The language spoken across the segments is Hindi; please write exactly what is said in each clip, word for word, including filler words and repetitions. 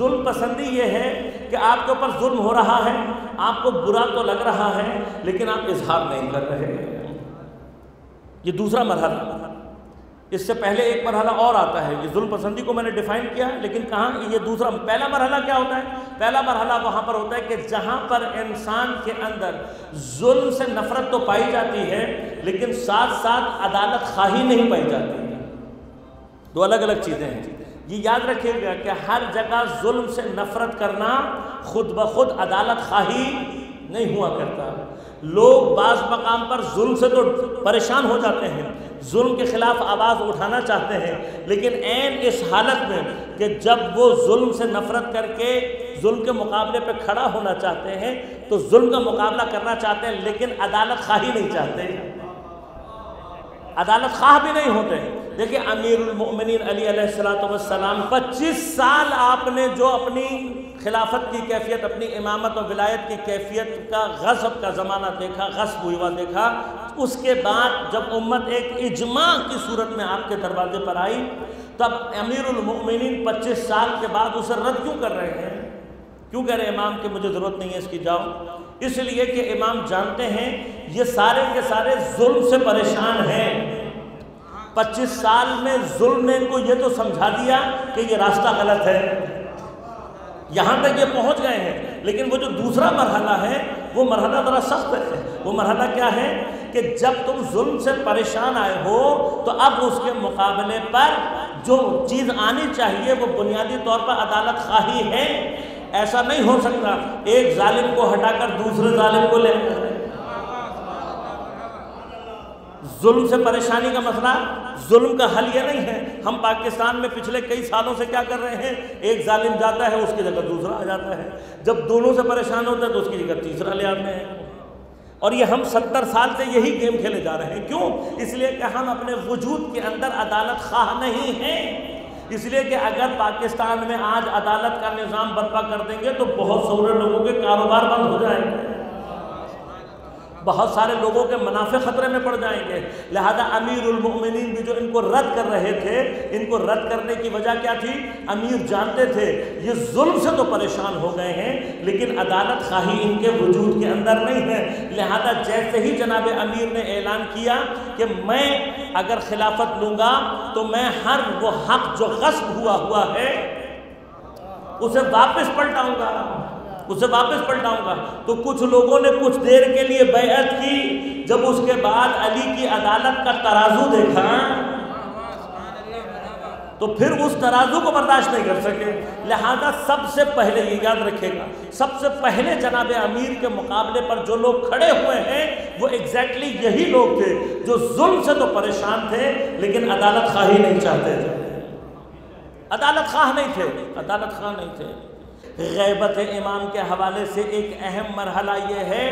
जुल्म पसंदी ये है कि आपके ऊपर जुल्म हो रहा है, आपको बुरा तो लग रहा है लेकिन आप इजहार नहीं कर रहे। ये दूसरा मरहला, इससे पहले एक मरहला और आता है। ये जुल्म पसंदी को मैंने डिफाइन किया लेकिन कहाँ, ये दूसरा। पहला मरहला क्या होता है? पहला मरहला वहाँ पर होता है कि जहाँ पर इंसान के अंदर जुल्म से नफरत तो पाई जाती है लेकिन साथ साथ अदालत खाही नहीं पाई जाती। दो अलग अलग चीज़ें हैं। ये याद रखिएगा कि हर जगह जुल्म से नफरत करना खुद ब खुद अदालत खाही नहीं हुआ करता। लोग बाज़ मकाम पर जुल्म से तो परेशान हो जाते हैं, जुल्म के ख़िलाफ़ आवाज़ उठाना चाहते हैं, लेकिन ऐन इस हालत में कि जब वो जुल्म से नफरत करके जुल्म के मुकाबले पर खड़ा होना चाहते हैं तो जुल्म का मुकाबला करना चाहते हैं लेकिन अदालत खाही नहीं चाहते, अदालत खाह भी नहीं होते। देखिए अमीरुल मोमिनीन अली अलैहिस्सलाम पच्चीस साल आपने जो अपनी खिलाफत की कैफियत, अपनी इमामत और विलायत की कैफियत का गज़ब का ज़माना देखा, गज़ब हुआ देखा, उसके बाद जब उम्मत एक इजमा की सूरत में आपके दरवाजे पर आई तब अमीरुल मोमिनीन पच्चीस साल के बाद उसे रद्द क्यों कर रहे हैं? क्यों कह रहे हैं इमाम कि मुझे ज़रूरत नहीं है इसकी, जाओ? इसलिए कि इमाम जानते हैं ये सारे के सारे जुल्म से परेशान हैं। पच्चीस साल में जुल्म ने इनको ये तो समझा दिया कि ये रास्ता गलत है, यहाँ तक ये पहुँच गए हैं। लेकिन वो जो दूसरा मरहला है वो मरहला ज़रा सख्त है। वो मरहला क्या है कि जब तुम जुल्म से परेशान आए हो तो अब उसके मुकाबले पर जो चीज़ आनी चाहिए वो बुनियादी तौर पर अदालत खाही है। ऐसा नहीं हो सकता एक जालिम को हटाकर दूसरे जालिम को ले। जुल्म से परेशानी का मसला, जुल्म का हल ये नहीं है। हम पाकिस्तान में पिछले कई सालों से क्या कर रहे हैं, एक जालिम जाता है उसकी जगह दूसरा आ जाता है, जब दोनों से परेशान होता है तो उसकी जगह तीसरा ले आते हैं। और ये हम सत्तर साल से यही गेम खेले जा रहे हैं। क्यों? इसलिए कि हम अपने वजूद के अंदर अदालत खाह नहीं हैं। इसलिए कि अगर पाकिस्तान में आज अदालत का निज़ाम बर्पा कर देंगे तो बहुत सारे लोगों के कारोबार बंद हो जाएंगे, बहुत सारे लोगों के मुनाफे ख़तरे में पड़ जाएंगे। लिहाजा अमीरुल मोमिनीन भी जो इनको रद्द कर रहे थे, इनको रद्द करने की वजह क्या थी? अमीर जानते थे ये जुल्म से तो परेशान हो गए हैं लेकिन अदालत खाही इनके वजूद के अंदर नहीं है। लिहाजा जैसे ही जनाब अमीर ने ऐलान किया कि मैं अगर खिलाफत लूँगा तो मैं हर वो हक़ जो ग़स्ब हुआ हुआ है उसे वापस पलटाऊँगा, उसे वापस पलटाऊंगा, तो कुछ लोगों ने कुछ देर के लिए बैअत की। जब उसके बाद अली की अदालत का तराजू देखा तो फिर उस तराजू को बर्दाश्त नहीं कर सके। लिहाजा सबसे पहले, ये याद रखेगा, सबसे पहले जनाब अमीर के मुकाबले पर जो लोग खड़े हुए हैं वो एग्जैक्टली यही लोग थे जो जुल्म से तो परेशान थे लेकिन अदालत खाही नहीं चाहते थे। अदालत खाह नहीं थे, अदालत खाह नहीं थे। गैबत इमाम के हवाले से एक अहम मरहला ये है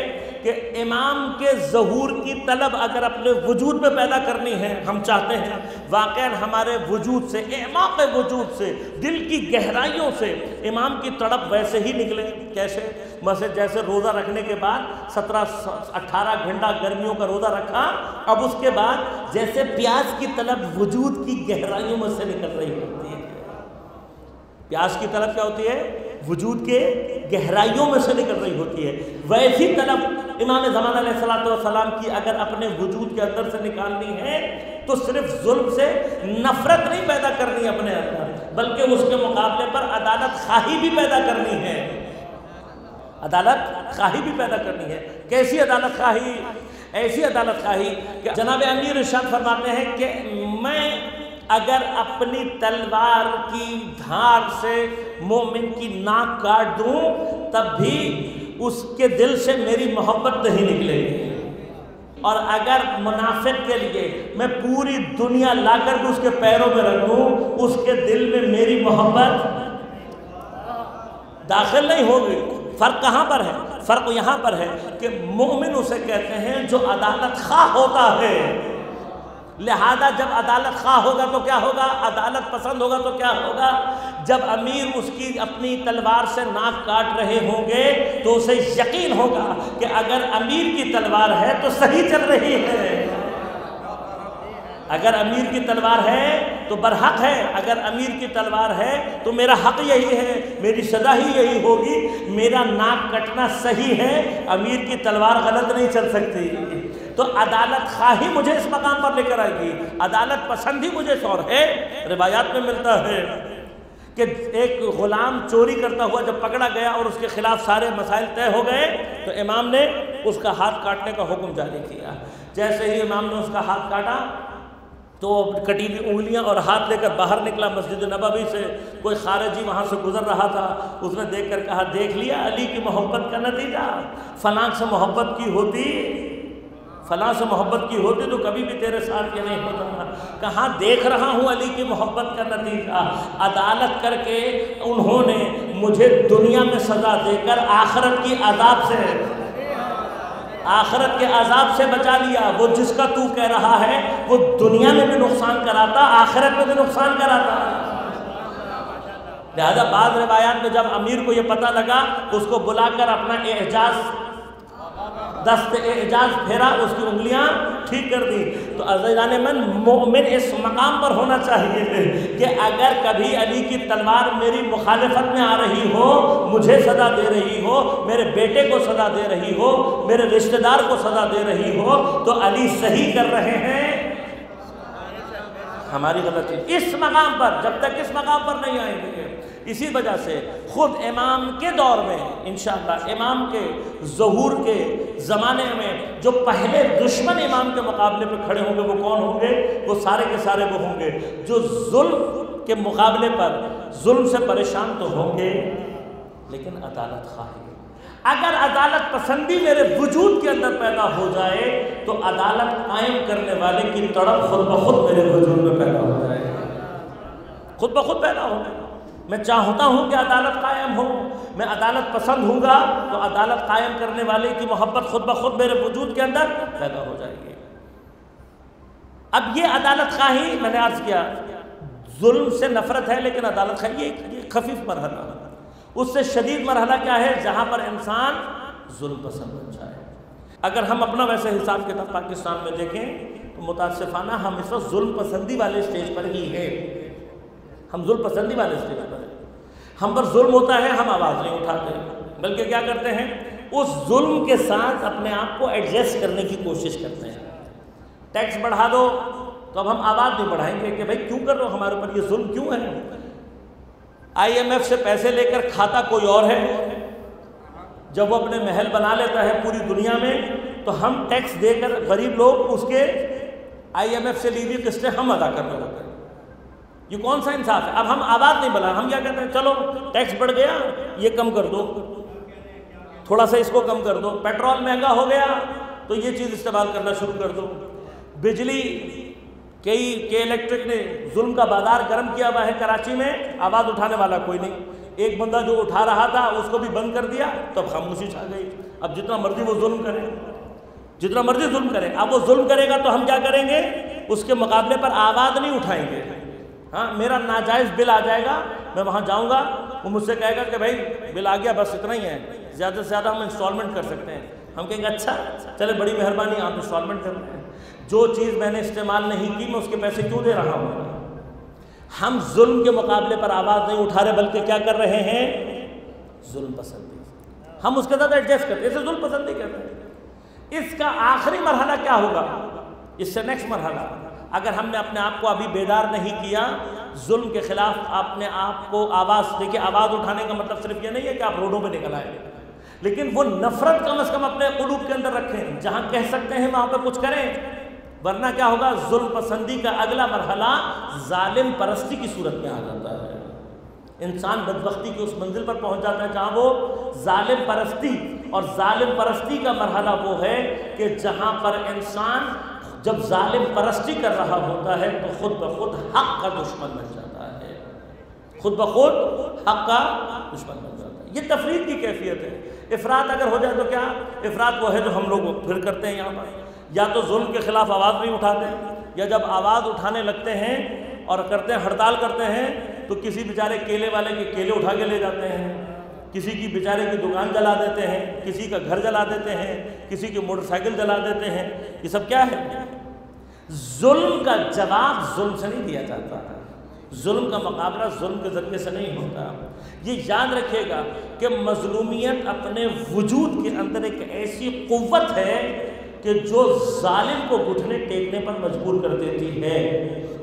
कि इमाम के ज़हूर की तलब अगर अपने वजूद में पैदा करनी है, हम चाहते हैं वाकई हमारे वजूद से, इमाम वजूद से, दिल की गहराइयों से इमाम की तड़प वैसे ही निकले। कैसे? मसलन जैसे रोज़ा रखने के बाद सत्रह अट्ठारह घंटा गर्मियों का रोज़ा रखा, अब उसके बाद जैसे प्याज की तलब वजूद की गहराइयों में से निकल रही होती है। प्यास की तलब क्या होती है? वजूद के गहराइयों में से निकल रही होती है। वैसी तलब इमाम ज़माना अलैहिस्सलाम की अगर अपने वजूद के अंदर से निकालनी है तो सिर्फ जुल्म से नफरत नहीं पैदा करनी है अपने अंदर, बल्कि उसके मुकाबले पर अदालत खाही भी पैदा करनी है। अदालत खाही भी पैदा करनी है। कैसी अदालत खाही? ऐसी अदालत खाही कि जनाब अमीर इरशाद फरमाते हैं कि मैं अगर अपनी तलवार की धार से मोमिन की नाक काट दूं तब भी उसके दिल से मेरी मोहब्बत नहीं निकलेगी, और अगर मुनाफिक के लिए मैं पूरी दुनिया लाकर के उसके पैरों में रख दूं उसके दिल में मेरी मोहब्बत दाखिल नहीं होगी। फ़र्क कहाँ पर है? फ़र्क यहाँ पर है कि मोमिन उसे कहते हैं जो अदालत खाह होता है। लिहाजा जब अदालत खाह होगा तो क्या होगा? अदालत पसंद होगा तो क्या होगा? जब अमीर उसकी अपनी तलवार से नाक काट रहे होंगे तो उसे यकीन होगा कि अगर अमीर की तलवार है तो सही चल रही है। अगर अमीर की तलवार है तो बरहक है, अगर अमीर की तलवार है तो मेरा हक यही है, मेरी सज़ा ही यही होगी, मेरा नाक कटना सही है, अमीर की तलवार गलत नहीं चल सकती। तो अदालत खा ही मुझे इस मकाम पर लेकर आएगी, अदालत पसंद ही मुझे शौर है। रिवायात में मिलता है कि एक ग़ुलाम चोरी करता हुआ जब पकड़ा गया और उसके खिलाफ सारे मसाइल तय हो गए तो इमाम ने उसका हाथ काटने का हुक्म जारी किया। जैसे ही इमाम ने उसका हाथ काटा तो कटी हुई उंगलियां और हाथ लेकर बाहर निकला मस्जिद नबवी से। कोई खारिजी वहाँ से गुजर रहा था, उसने देख कर कहा, देख लिया अली की मोहब्बत का नतीजा, फलां से मोहब्बत की होती फलां से मोहब्बत की होती तो कभी भी तेरे साथ ये नहीं होता। कहाँ देख रहा हूँ अली की मोहब्बत का नतीजा, अदालत करके उन्होंने मुझे दुनिया में सज़ा देकर आखिरत की अज़ाब से आखिरत के अजाब से बचा लिया। वो जिसका तू कह रहा है वो दुनिया में भी नुकसान कराता, आखिरत में भी नुकसान कराता। लिहाजा बाद रिवायात में जब अमीर को ये पता लगा, उसको बुलाकर अपना एजाज दस्त एजाज फेरा, उसकी उंगलियां ठीक कर दी। तो अज़ीज़ान मन, मोमिन इस मकाम पर होना चाहिए कि अगर कभी अली की तलवार मेरी मुखालिफत में आ रही हो, मुझे सज़ा दे रही हो, मेरे बेटे को सज़ा दे रही हो, मेरे रिश्तेदार को सज़ा दे रही हो, तो अली सही कर रहे हैं, हमारी गलती। इस मकाम पर, जब तक इस मकाम पर नहीं आएंगे, इसी वजह से खुद इमाम के दौर में इंशाअल्लाह, इमाम के ज़हूर के ज़माने में जो पहले दुश्मन इमाम के मुकाबले में खड़े होंगे वो कौन होंगे? वो सारे के सारे वो होंगे जो जुल्म के मुकाबले पर, जुल्म से परेशान तो होंगे लेकिन अदालत खा है। अगर अदालत पसंदी मेरे वजूद के अंदर पैदा हो जाए तो अदालत कायम करने वाले की तड़प खुद ब खुद मेरे वजूद में पैदा हो जाए, खुद ब खुद पैदा हो जाए। मैं चाहता हूँ कि अदालत कायम हो, मैं अदालत पसंद होगा तो अदालत कायम करने वाले की मोहब्बत खुद ब खुद मेरे वजूद के अंदर पैदा हो जाएगी। अब ये अदालत का ही मैंने अर्ज़ किया, जुल्म से नफरत है लेकिन अदालत का ये खफीफ मरहला, उससे शदीद मरहला क्या है? जहाँ पर इंसान जुल्म पसंद हो जाए। अगर हम अपना वैसे हिसाब किताब पाकिस्तान में देखें तो मुतासिफाना हम इस वक्त जुल्म पसंदी वाले स्टेज पर ही हैं, हम जुल्म पसंदी वाले स्टेज पर हैं। हम पर जुल्म होता है, हम आवाज़ नहीं उठाते, बल्कि क्या करते हैं, उस जुल्म के साथ अपने आप को एडजस्ट करने की कोशिश करते हैं। टैक्स बढ़ा दो तो अब हम आवाज़ नहीं बढ़ाएंगे कि भाई क्यों कर रहे हो, हमारे ऊपर ये जुल्म क्यों है। आई एम एफ से पैसे लेकर खाता कोई और है, जब वो अपने महल बना लेता है पूरी दुनिया में तो हम टैक्स देकर गरीब लोग उसके आई एम एफ से ली हुई किस्तें हम अदा कर रहे होते हैं। ये कौन सा इंसाफ है? अब हम आवाज़ नहीं बढ़ा, हम क्या कहते हैं, चलो टैक्स बढ़ गया ये कम कर दो, थोड़ा सा इसको कम कर दो, पेट्रोल महंगा हो गया तो ये चीज़ इस्तेमाल करना शुरू कर दो, बिजली कई के इलेक्ट्रिक ने जुल्म का बाजार गर्म किया हुआ है। कराची में आवाज़ उठाने वाला कोई नहीं, एक बंदा जो उठा रहा था उसको भी बंद कर दिया तो अब खामोशी छा गई। अब जितना मर्जी वो जुल्म करे, जितना मर्जी जुल्म करे, अब वो जुल्म करेगा तो हम क्या करेंगे, उसके मुकाबले पर आवाज़ नहीं उठाएंगे। हाँ, मेरा नाजायज़ बिल आ जाएगा, मैं वहाँ जाऊँगा, वो मुझसे कहेगा कि भाई बिल आ गया बस इतना ही है, ज़्यादा से ज़्यादा हम इंस्टॉलमेंट कर सकते हैं। हम कहेंगे अच्छा चले, बड़ी मेहरबानी, आप इंस्टॉलमेंट कर रहे हैं, जो चीज़ मैंने इस्तेमाल नहीं की मैं उसके पैसे क्यों दे रहा हूँ। हम जुल्म के मुकाबले पर आवाज़ नहीं उठा रहे बल्कि क्या कर रहे हैं, जुल्म पसंदी, हम उसके साथ एडजस्ट करते हैं, इसे जुल्म पसंदी कहते हैं। इसका आखिरी मरहला क्या होगा, इससे नेक्स्ट मरहला, अगर हमने अपने आप को अभी बेदार नहीं किया जुल्म के ख़िलाफ़, अपने आप को आवाज़, देखिए आवाज़ उठाने का मतलब सिर्फ ये नहीं है कि आप रोडों पे निकल आए, लेकिन वो नफरत कम अज़ कम अपने कुलूब के अंदर रखें, जहाँ कह सकते हैं वहाँ पे कुछ करें, वरना क्या होगा, जुल्म पसंदी का अगला मरहला जालिम परस्ती की सूरत में आ जाता है। इंसान बदबख्ती की उस मंजिल पर पहुँच जाता है जहाँ वो जालिम परस्ती, और जालिम परस्ती का मरहला वो है कि जहाँ पर इंसान जब जालिम परस्ती कर रहा होता है तो खुद ब खुद हक़ का दुश्मन बन जाता है, खुद ब खुद हक़ का दुश्मन बन जाता है। ये तफरीद की कैफियत है। इफ़रात अगर हो जाए तो क्या, इफ़रात वो है जो हम लोग फिर करते हैं यहाँ पर, या तो जुल्म के ख़िलाफ़ आवाज़ नहीं उठाते, या जब आवाज़ उठाने लगते हैं और करते हैं हड़ताल करते हैं तो किसी बेचारे केले वाले के केले उठा के ले जाते हैं, किसी की बेचारे की दुकान जला देते हैं, किसी का घर जला देते हैं, किसी की मोटरसाइकिल जला देते हैं। ये सब क्या है, जुल्म का जवाब जुल्म से नहीं दिया जाता है, जुल्म का मुकाबला जुल्म के ज़रिए से नहीं होता। ये याद रखिएगा कि मजलूमियत अपने वजूद के अंदर एक ऐसी क़ुव्वत है कि जो जालिम को घुटने टेकने पर मजबूर कर देती है।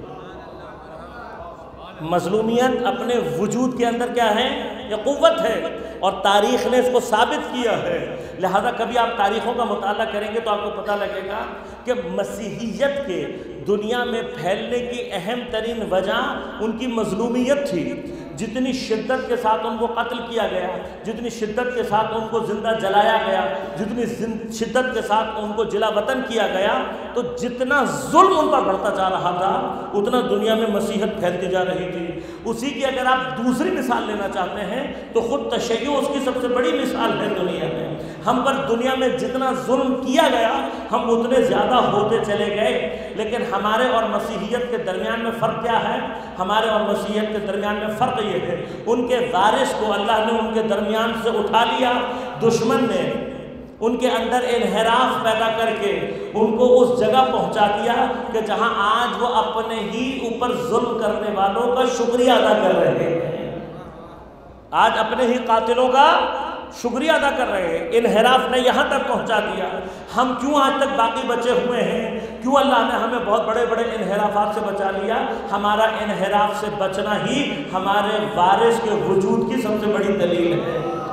मजलूमियत अपने वजूद के अंदर क्या है, यह क़ुव्वत है और तारीख़ ने इसको साबित किया है। लिहाजा कभी आप तारीख़ों का मुताला करेंगे तो आपको पता लगेगा कि मसीहियत के दुनिया में फैलने की अहम तरीन वजह उनकी मजलूमियत थी। जितनी शिद्दत के साथ उनको कत्ल किया गया, जितनी शिद्दत के साथ उनको ज़िंदा जलाया गया, जितनी शिद्दत के साथ उनको जिला वतन किया गया, तो जितना जुल्म उन पर बढ़ता जा रहा था उतना दुनिया में मसीहत फैलती जा रही थी। उसी की अगर आप दूसरी मिसाल लेना चाहते हैं तो ख़ुद तशय्युअ उसकी सबसे बड़ी मिसाल है। दुनिया में हम पर दुनिया में जितना जुल्म किया गया हम उतने ज़्यादा होते चले गए, लेकिन हमारे और मसीहियत के दरमियान में फ़र्क क्या है? हमारे और मसीहियत के दरमियान में फ़र्क ये है, उनके वारिस को अल्लाह ने उनके दरमियान से उठा लिया। दुश्मन ने उनके अंदर इन्हराफ पैदा करके उनको उस जगह पहुंचा दिया कि जहां आज वो अपने ही ऊपर जुल्म करने वालों का शुक्रिया अदा कर रहे हैं, आज अपने ही कातिलों का शुक्रिया अदा कर रहे हैं। इन्हराफ ने यहाँ तक पहुँचा दिया। हम क्यों आज तक बाकी बचे हुए हैं? क्यों अल्लाह ने हमें बहुत बड़े बड़े इन्हराफात से बचा लिया? हमारा इन्हराफ से बचना ही हमारे वारिस के वजूद की सबसे बड़ी दलील है।